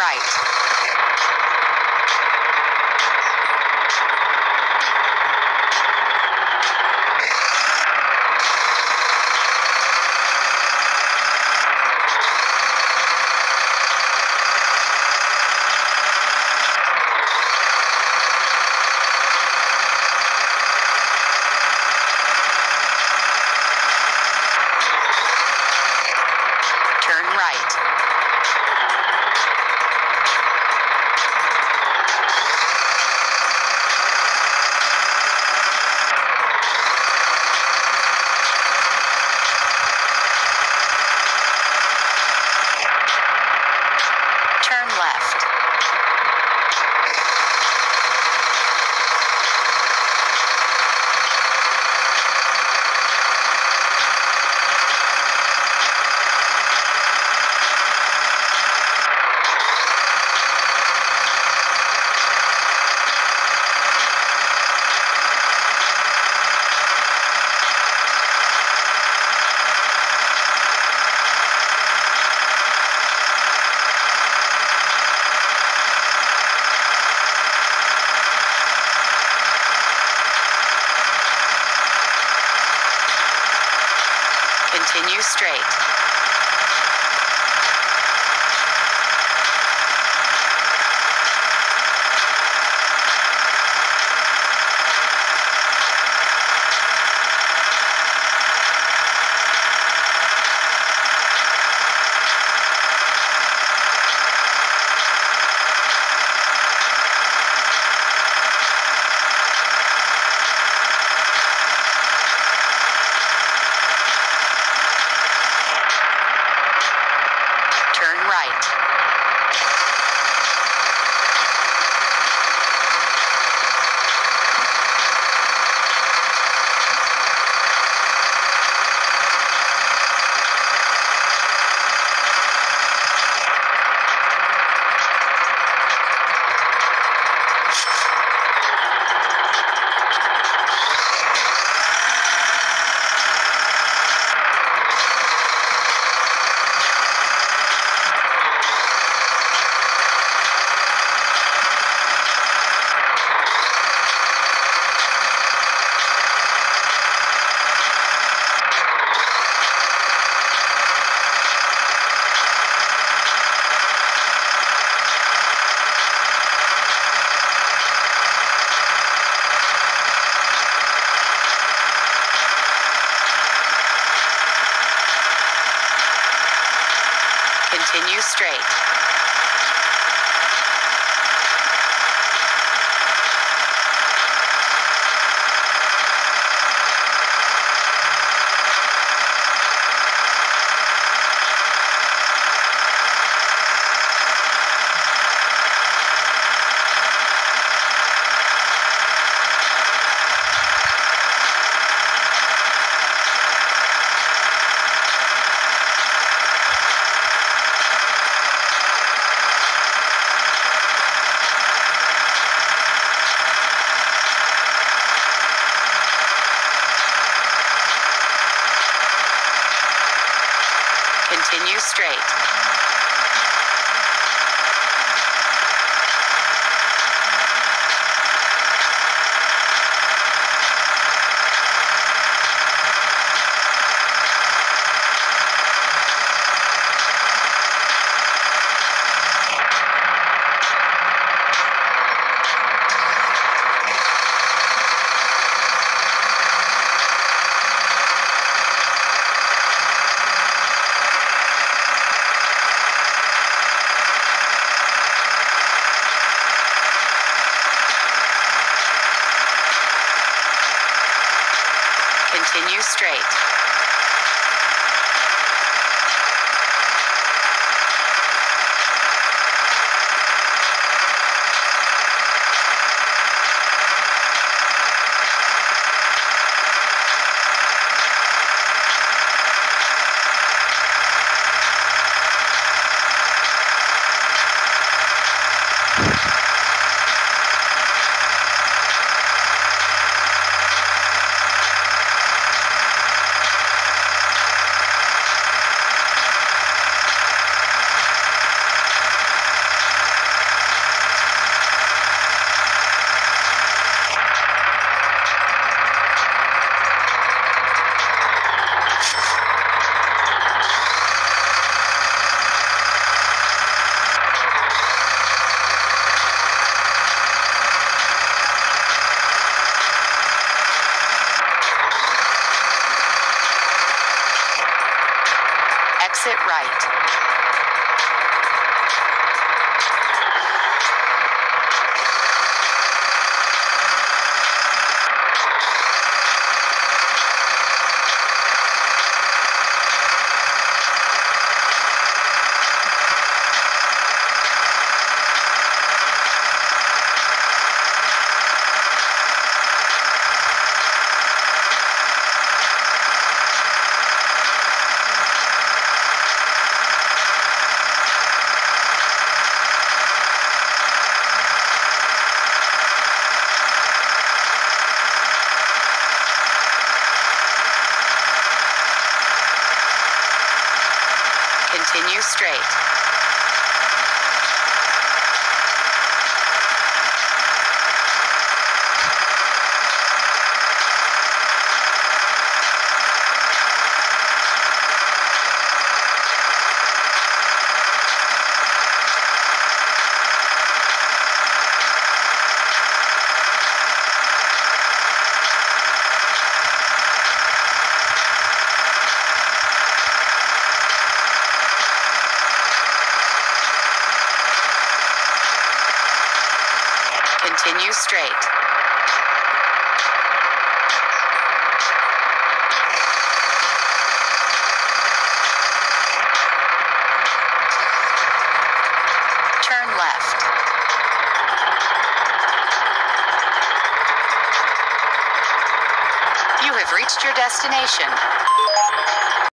right. Continue straight. Continue straight. Continue straight. Continue straight. straight. Continue straight. Turn left. You have reached your destination.